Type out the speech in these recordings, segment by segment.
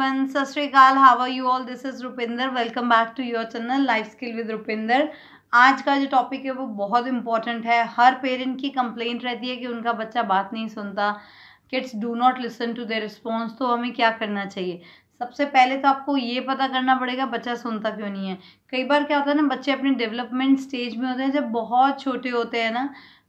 सत श्री अकाल, how are you all. This is Rupinder, welcome back to your channel life skill with Rupinder. आज का जो टॉपिक है वो बहुत इंपॉर्टेंट है। हर पेरेंट की कंप्लेंट रहती है कि उनका बच्चा बात नहीं सुनता, kids do not listen to their response. तो हमें क्या करना चाहिए? सबसे पहले तो आपको ये पता करना पड़ेगा बच्चा सुनता क्यों नहीं है। कई बार क्या होता है ना, बच्चे अपने डेवलपमेंट स्टेज में होते हैं, जब बहुत छोटे होते हैं ना,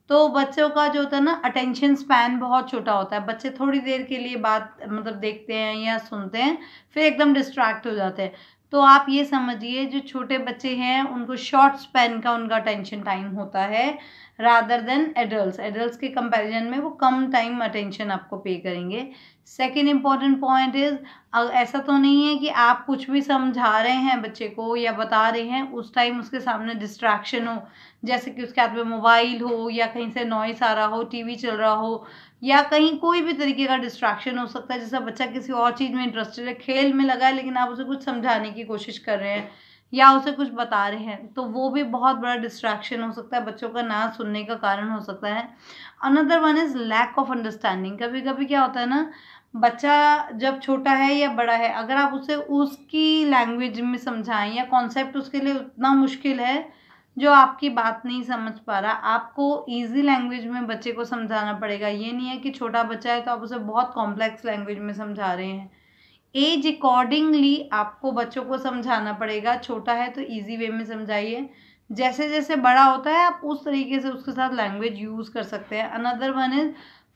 तो बच्चों का जो होता है ना अटेंशन स्पैन बहुत छोटा होता है। बच्चे थोड़ी देर के लिए बात मतलब देखते हैं या सुनते हैं, फिर एकदम डिस्ट्रैक्ट हो जाते हैं। तो आप ये समझिए जो छोटे बच्चे हैं उनको शॉर्ट स्पैन का उनका अटेंशन टाइम होता है रादर देन एडल्ट्स के कंपैरिजन में वो कम टाइम अटेंशन आपको पे करेंगे। सेकेंड इम्पॉर्टेंट पॉइंट इज़, ऐसा तो नहीं है कि आप कुछ भी समझा रहे हैं बच्चे को या बता रहे हैं, उस टाइम उसके सामने डिस्ट्रैक्शन हो, जैसे कि उसके हाथ में मोबाइल हो या कहीं से नॉइस आ रहा हो, टीवी चल रहा हो या कहीं कोई भी तरीके का डिस्ट्रैक्शन हो सकता है। जैसा बच्चा किसी और चीज़ में इंटरेस्टेड है, खेल में लगा है, लेकिन आप उसे कुछ समझाने की कोशिश कर रहे हैं या उसे कुछ बता रहे हैं, तो वो भी बहुत बड़ा डिस्ट्रैक्शन हो सकता है, बच्चों का ना सुनने का कारण हो सकता है। Another one is lack of understanding. कभी कभी क्या होता है ना, बच्चा जब छोटा है या बड़ा है, अगर आप उसे उसकी लैंग्वेज में समझाएं या कॉन्सेप्ट उसके लिए उतना मुश्किल है जो आपकी बात नहीं समझ पा रहा, आपको इजी लैंग्वेज में बच्चे को समझाना पड़ेगा। ये नहीं है कि छोटा बच्चा है तो आप उसे बहुत कॉम्प्लेक्स लैंग्वेज में समझा रहे हैं। एज अकॉर्डिंगली आपको बच्चों को समझाना पड़ेगा। छोटा है तो इजी वे में समझाइए, जैसे जैसे बड़ा होता है आप उस तरीके से उसके साथ लैंग्वेज यूज़ कर सकते हैं। अनदर वन इज़,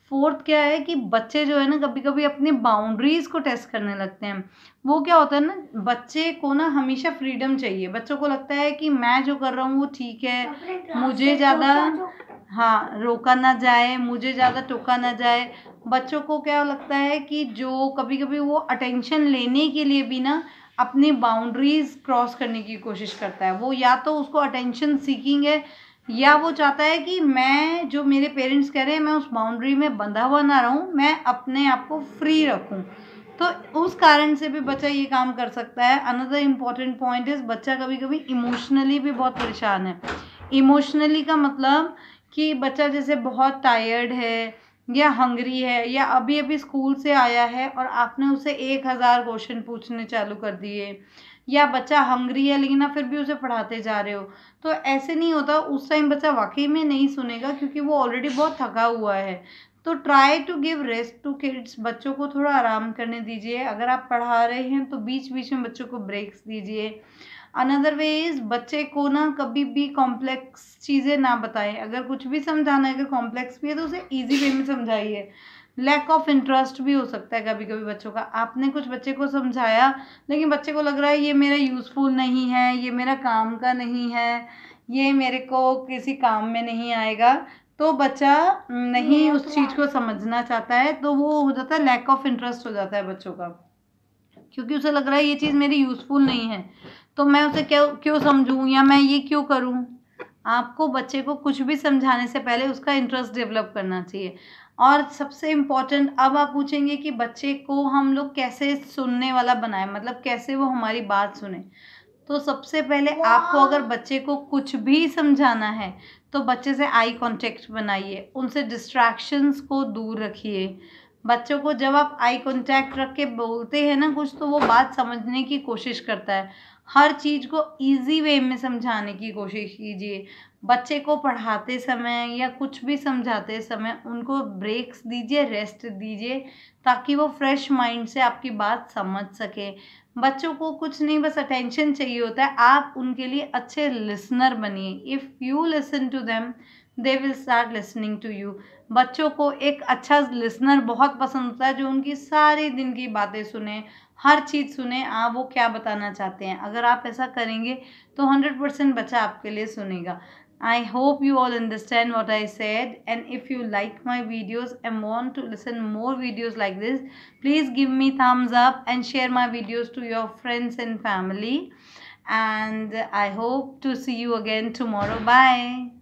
फोर्थ क्या है कि बच्चे जो है ना कभी कभी अपने बाउंड्रीज़ को टेस्ट करने लगते हैं। वो क्या होता है ना, बच्चे को ना हमेशा फ्रीडम चाहिए। बच्चों को लगता है कि मैं जो कर रहा हूँ वो ठीक है, मुझे ज़्यादा रोका ना जाए, मुझे ज़्यादा टोका ना जाए। बच्चों को क्या लगता है कि जो कभी कभी वो अटेंशन लेने के लिए भी ना अपनी बाउंड्रीज़ क्रॉस करने की कोशिश करता है। वो या तो उसको अटेंशन सीकिंग है या वो चाहता है कि मैं जो मेरे पेरेंट्स कह रहे हैं मैं उस बाउंड्री में बंधा हुआ ना रहूं, मैं अपने आप को फ्री रखूं। तो उस कारण से भी बच्चा ये काम कर सकता है। अनदर इम्पॉर्टेंट पॉइंट इज़, बच्चा कभी कभी इमोशनली भी बहुत परेशान है। इमोशनली का मतलब कि बच्चा जैसे बहुत टायर्ड है या हंगरी है या अभी अभी स्कूल से आया है और आपने उसे 1000 क्वेश्चन पूछने चालू कर दिए, या बच्चा हंगरी है लेकिन आप फिर भी उसे पढ़ाते जा रहे हो, तो ऐसे नहीं होता। उस टाइम बच्चा वाकई में नहीं सुनेगा क्योंकि वो ऑलरेडी बहुत थका हुआ है। तो try to give rest to kids. बच्चों को थोड़ा आराम करने दीजिए। अगर आप पढ़ा रहे हैं तो बीच बीच में बच्चों को ब्रेक्स दीजिए। अनदर वे इज़, बच्चे को ना कभी भी कॉम्प्लेक्स चीज़ें ना बताएं। अगर कुछ भी समझाना है, अगर कॉम्प्लेक्स भी है तो उसे ईजी वे में समझाइए। लैक ऑफ इंटरेस्ट भी हो सकता है कभी कभी बच्चों का। आपने कुछ बच्चे को समझाया लेकिन बच्चे को लग रहा है ये मेरा यूज़फुल नहीं है, ये मेरा काम का नहीं है, ये मेरे को किसी काम में नहीं आएगा, तो बच्चा नहीं उस चीज़ को समझना चाहता है। तो वो हो जाता है लैक ऑफ इंटरेस्ट हो जाता है बच्चों का, क्योंकि उसे लग रहा है ये चीज़ मेरी यूज़फुल नहीं है तो मैं उसे क्यों समझूँ या मैं ये क्यों करूँ। आपको बच्चे को कुछ भी समझाने से पहले उसका इंटरेस्ट डेवलप करना चाहिए। और सबसे इम्पॉर्टेंट, अब आप पूछेंगे कि बच्चे को हम लोग कैसे सुनने वाला बनाएं, मतलब कैसे वो हमारी बात सुने। तो सबसे पहले आपको अगर बच्चे को कुछ भी समझाना है तो बच्चे से आई कांटेक्ट बनाइए, उनसे डिस्ट्रैक्शंस को दूर रखिए। बच्चों को जब आप आई कांटेक्ट रख के बोलते हैं ना कुछ, तो वो बात समझने की कोशिश करता है। हर चीज़ को इजी वे में समझाने की कोशिश कीजिए। बच्चे को पढ़ाते समय या कुछ भी समझाते समय उनको ब्रेक्स दीजिए, रेस्ट दीजिए, ताकि वो फ्रेश माइंड से आपकी बात समझ सके। बच्चों को कुछ नहीं, बस अटेंशन चाहिए होता है। आप उनके लिए अच्छे लिसनर बनिए। If you listen to them they will start listening to you. बच्चों को एक अच्छा लिसनर बहुत पसंद होता है जो उनकी सारे दिन की बातें सुने, हर चीज़ सुने, आप वो क्या बताना चाहते हैं। अगर आप ऐसा करेंगे तो 100% बच्चा आपके लिए सुनेगा। I hope you all understand what I said, and if you like my videos and want to listen more videos like this, please give me thumbs up and share my videos to your friends and family, and I hope to see you again tomorrow. Bye.